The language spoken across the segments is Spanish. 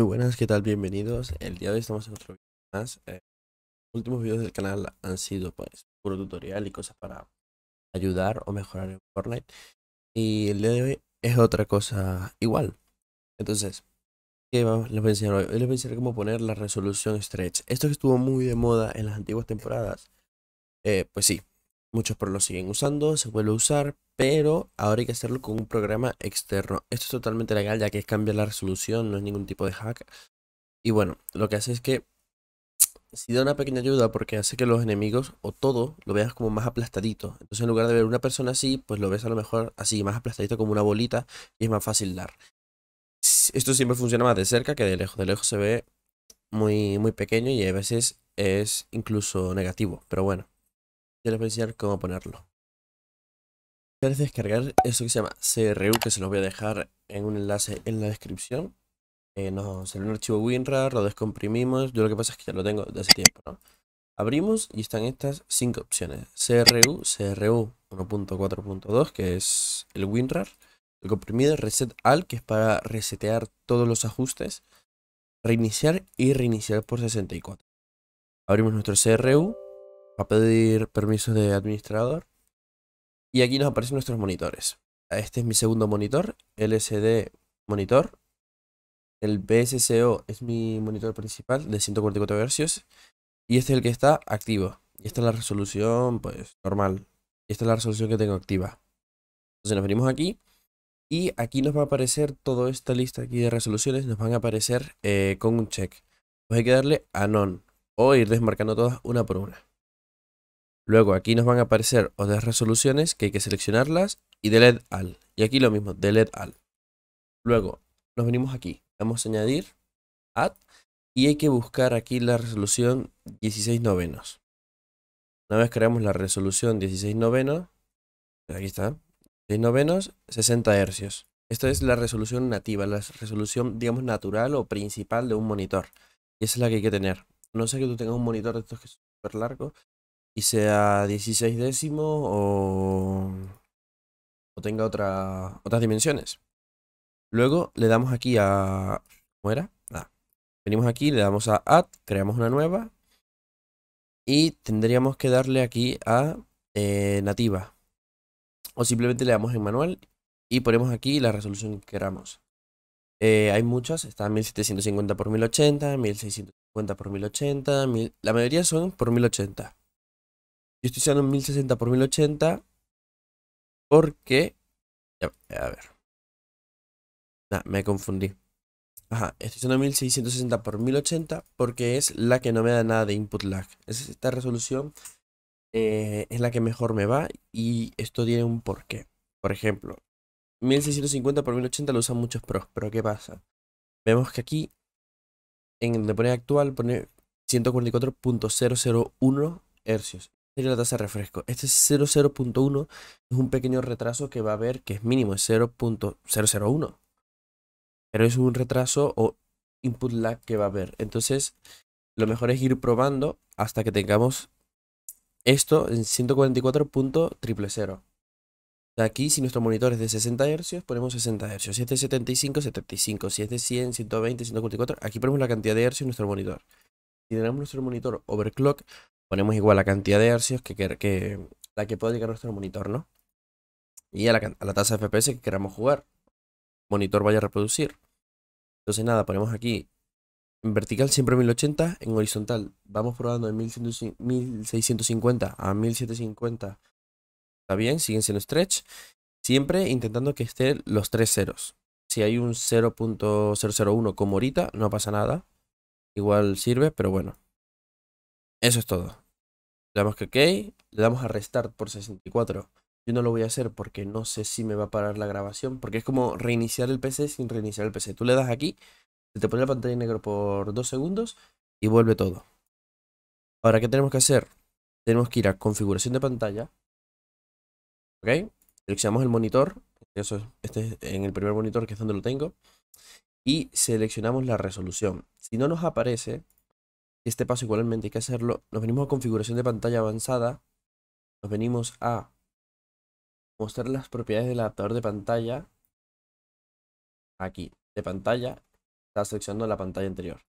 Muy buenas, ¿qué tal? Bienvenidos. El día de hoy estamos en otro video más. Los últimos videos del canal han sido pues puro tutorial y cosas para ayudar o mejorar en Fortnite. Y el día de hoy es otra cosa igual. Entonces, ¿qué les voy a enseñar hoy? Hoy les voy a enseñar cómo poner la resolución stretch. Esto que estuvo muy de moda en las antiguas temporadas. Pues sí, muchos pro lo siguen usando, se vuelve a usar, pero ahora hay que hacerlo con un programa externo. Esto es totalmente legal, ya que cambia la resolución, no es ningún tipo de hack. Y bueno, lo que hace es que si da una pequeña ayuda, porque hace que los enemigos o todo lo veas como más aplastadito. Entonces, en lugar de ver una persona así, pues lo ves a lo mejor así, más aplastadito, como una bolita, y es más fácil dar. Esto siempre funciona más de cerca que de lejos. De lejos se ve muy pequeño y a veces es incluso negativo, pero bueno, ya les voy a enseñar cómo ponerlo. Puedes descargar eso que se llama CRU, que se los voy a dejar en un enlace en la descripción. Nos sale un archivo WinRAR, lo descomprimimos. Yo lo que pasa es que ya lo tengo desde hace tiempo, ¿no? Abrimos y están estas 5 opciones: CRU 1.4.2, que es el WinRAR, el comprimido, Reset All, que es para resetear todos los ajustes, reiniciar y reiniciar por 64. Abrimos nuestro CRU, va a pedir permisos de administrador. Y aquí nos aparecen nuestros monitores. Este es mi segundo monitor, LCD monitor. El BSCO es mi monitor principal de 144 Hz. Y este es el que está activo. Y esta es la resolución, pues, normal. Y esta es la resolución que tengo activa. Entonces nos venimos aquí. Y aquí nos va a aparecer toda esta lista aquí de resoluciones. Nos van a aparecer con un check. Pues hay que darle a None. O ir desmarcando todas una por una. Luego aquí nos van a aparecer otras resoluciones que hay que seleccionarlas y Delete All. Y aquí lo mismo, Delete All. Luego nos venimos aquí, vamos a añadir Add y hay que buscar aquí la resolución 16 novenos. Una vez creamos la resolución 16 novenos, aquí está, 16 novenos, 60 hercios. Esta es la resolución nativa, la resolución digamos natural o principal de un monitor. Y esa es la que hay que tener. No sé que tú tengas un monitor de estos que es súper largo y sea 16 décimos o tenga otras dimensiones. Luego le damos aquí a... ¿Cómo era? Nada. Venimos aquí, le damos a Add, creamos una nueva. Y tendríamos que darle aquí a Nativa. O simplemente le damos en manual y ponemos aquí la resolución que queramos. Hay muchas, están 1750 x 1080, 1650 x 1080, la mayoría son por 1080. Yo estoy usando 1060 por 1080 porque... A ver... Nah, me confundí. Ajá, estoy usando 1660 por 1080 porque es la que no me da nada de input lag. Esta resolución es la que mejor me va y esto tiene un porqué. Por ejemplo, 1650 por 1080 lo usan muchos pros, pero ¿qué pasa? Vemos que aquí, en el de poner actual, pone 144.001 hercios. La tasa de refresco, este es 0.0.1, es un pequeño retraso que va a haber, que es mínimo, es 0.001, pero es un retraso o input lag que va a haber. Entonces lo mejor es ir probando hasta que tengamos esto en 144.000. Aquí, si nuestro monitor es de 60 Hz, ponemos 60 Hz. Si es de 75, 75. Si es de 100, 120, 144, aquí ponemos la cantidad de hercios en nuestro monitor. Si tenemos nuestro monitor overclock, ponemos igual la cantidad de hercios que la que puede llegar a nuestro monitor, ¿no? Y a la tasa de FPS que queramos jugar. Monitor vaya a reproducir. Entonces nada, ponemos aquí. En vertical siempre 1080. En horizontal vamos probando de 1650 a 1750. Está bien, siguen siendo stretch. Siempre intentando que estén los tres ceros. Si hay un 0.001 como ahorita, no pasa nada. Igual sirve, pero bueno. Eso es todo. Le damos que OK, le damos a restart por 64. Yo no lo voy a hacer porque no sé si me va a parar la grabación, porque es como reiniciar el PC sin reiniciar el PC. Tú le das aquí, te pone la pantalla en negro por 2 segundos y vuelve todo. Ahora, ¿qué tenemos que hacer? Tenemos que ir a configuración de pantalla. OK, seleccionamos el monitor. Este es en el primer monitor, que es donde lo tengo. Y seleccionamos la resolución. Si no nos aparece... Este paso igualmente hay que hacerlo. Nos venimos a configuración de pantalla avanzada. Nos venimos a mostrar las propiedades del adaptador de pantalla. Aquí, de pantalla. Estaba seleccionando la pantalla anterior.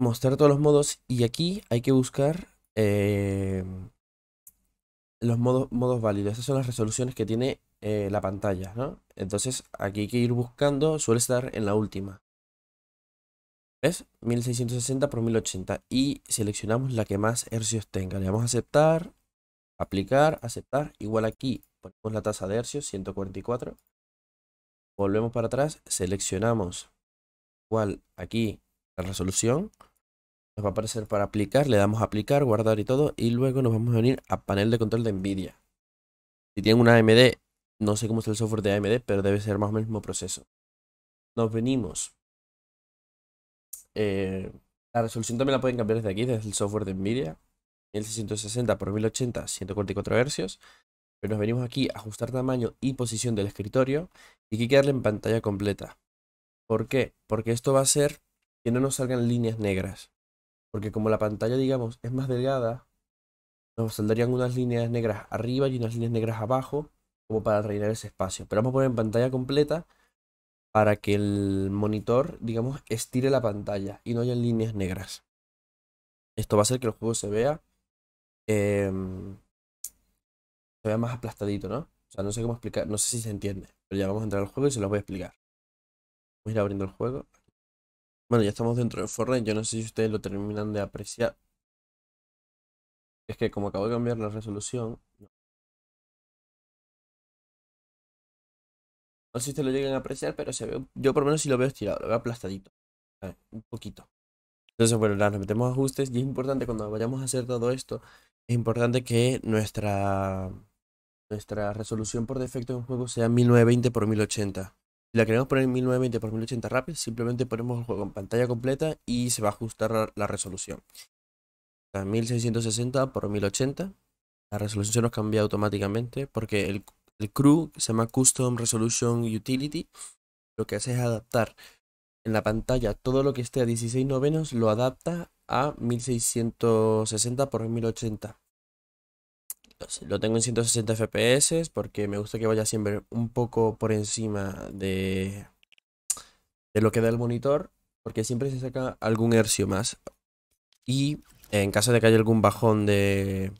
Mostrar todos los modos. Y aquí hay que buscar los modos válidos. Estas son las resoluciones que tiene la pantalla, ¿no? Entonces aquí hay que ir buscando. Suele estar en la última. ¿Ves? 1660 por 1080. Y seleccionamos la que más hercios tenga. Le damos a aceptar, aplicar, aceptar. Igual aquí ponemos la tasa de hercios, 144. Volvemos para atrás, seleccionamos igual aquí la resolución, nos va a aparecer para aplicar, le damos a aplicar, guardar y todo, y luego nos vamos a venir a panel de control de NVIDIA. Si tienen una AMD, no sé cómo está el software de AMD, pero debe ser más o menos el mismo proceso. Nos venimos. La resolución también la pueden cambiar desde aquí, desde el software de NVIDIA. 1660 por 1080, 144 hercios. Pero nos venimos aquí a ajustar tamaño y posición del escritorio. Y hay que darle en pantalla completa. ¿Por qué? Porque esto va a hacer que no nos salgan líneas negras. Porque como la pantalla, digamos, es más delgada, nos saldrían unas líneas negras arriba y unas líneas negras abajo, como para rellenar ese espacio. Pero vamos a poner en pantalla completa para que el monitor, digamos, estire la pantalla y no haya líneas negras. Esto va a hacer que el juego se vea... más aplastadito, ¿no? O sea, no sé cómo explicar, no sé si se entiende, pero ya vamos a entrar al juego y se los voy a explicar. Vamos a ir abriendo el juego. Bueno, ya estamos dentro de Fortnite, yo no sé si ustedes lo terminan de apreciar. Es que como acabo de cambiar la resolución, no sé si ustedes lo llegan a apreciar, pero se ve, yo por lo menos si lo veo estirado, lo veo aplastadito. A ver, un poquito. Entonces, bueno, nos metemos a ajustes y es importante cuando vayamos a hacer todo esto, es importante que nuestra resolución por defecto en un juego sea 1920 por 1080. Si la queremos poner 1920 por 1080 rápido, simplemente ponemos el juego en pantalla completa y se va a ajustar la resolución. O sea, 1660 por 1080. La resolución se nos cambia automáticamente porque el CRU, que se llama Custom Resolution Utility, lo que hace es adaptar en la pantalla todo lo que esté a 16:9, lo adapta a 1660 por 1080. Lo tengo en 160 FPS porque me gusta que vaya siempre un poco por encima de lo que da el monitor, porque siempre se saca algún hercio más. Y en caso de que haya algún bajón de,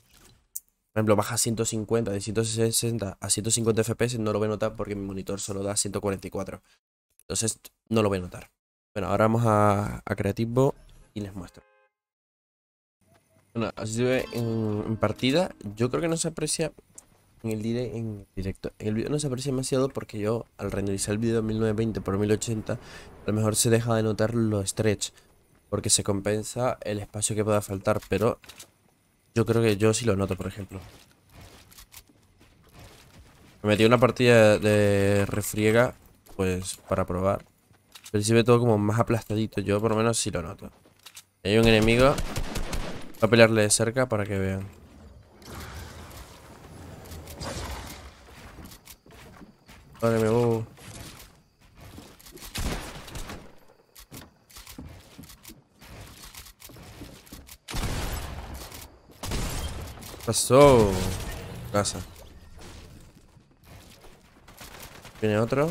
por ejemplo, baja 150, de 160 a 150 FPS, no lo voy a notar porque mi monitor solo da 144. Entonces no lo voy a notar. Bueno, ahora vamos a Creativo y les muestro. Bueno, así se ve en partida. Yo creo que no se aprecia en directo. En el video no se aprecia demasiado porque yo al renderizar el video 1920 por 1080, a lo mejor se deja de notar lo stretch, porque se compensa el espacio que pueda faltar, pero yo creo que yo sí lo noto, por ejemplo. Me metí una partida de refriega, pues para probar. Pero se ve todo como más aplastadito. Yo por lo menos sí lo noto. Hay un enemigo. Voy a pelearle de cerca para que vean. Vale, me voy. Pasó. Casa. Viene otro.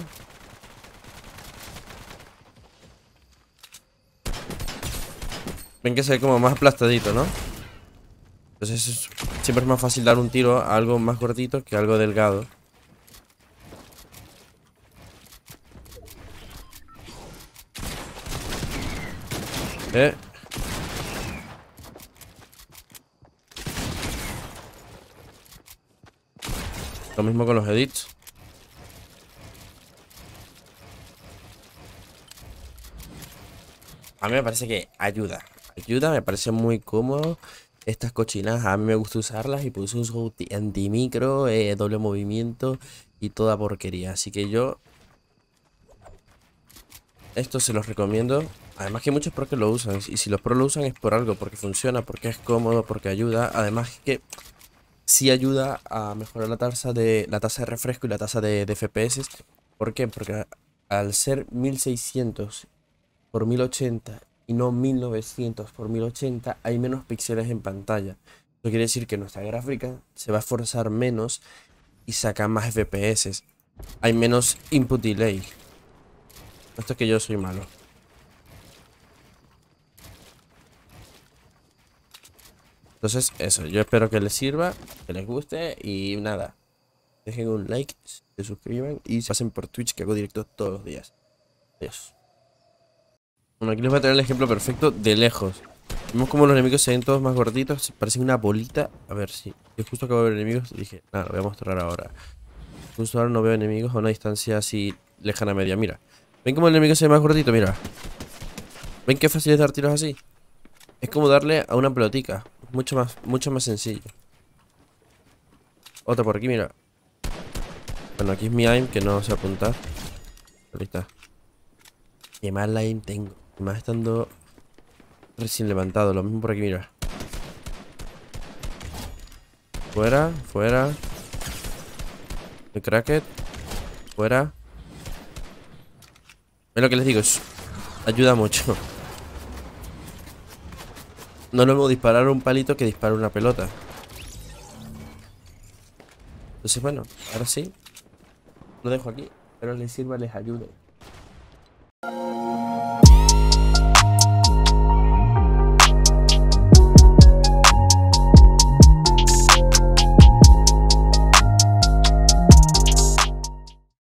Ven que se ve como más aplastadito, ¿no? Entonces siempre es más fácil dar un tiro a algo más gordito que a algo delgado. Lo mismo con los edits. A mí me parece que ayuda. Ayuda, me parece muy cómodo. Estas cochinas a mí me gusta usarlas y pues uso antimicro, doble movimiento y toda porquería. Así que yo esto se los recomiendo. Además que muchos pros que lo usan, y si los pros lo usan es por algo, porque funciona, porque es cómodo, porque ayuda. Además que sí ayuda a mejorar la tasa de refresco y la tasa de FPS. ¿Por qué? Porque al ser 1600 por 1080 y no 1900 por 1080, hay menos píxeles en pantalla. Eso quiere decir que nuestra gráfica se va a esforzar menos y saca más FPS. Hay menos input delay. Esto es que yo soy malo. Entonces, eso. Yo espero que les sirva, que les guste y nada. Dejen un like, se suscriban y se pasen por Twitch, que hago directos todos los días. Adiós. Bueno, aquí les voy a traer el ejemplo perfecto de lejos. Vemos como los enemigos se ven todos más gorditos, parecen una bolita. A ver si... Yo justo acabo de ver enemigos y dije, nada, lo voy a mostrar ahora. Justo ahora no veo enemigos a una distancia así lejana media, mira. ¿Ven cómo el enemigo se ve más gordito? Mira. ¿Ven qué fácil es dar tiros así? Es como darle a una pelotica. Mucho más sencillo. Otra por aquí, mira. Bueno, aquí es mi aim, que no sé apuntar. Ahí está. Qué mal aim tengo. Además estando recién levantado. Lo mismo por aquí, mira. Fuera, fuera. El cracket. Fuera. Es lo que les digo, ayuda mucho. No es lo mismo disparar un palito que disparar una pelota. Entonces, bueno, ahora sí. Lo dejo aquí. Espero les sirva, les ayude.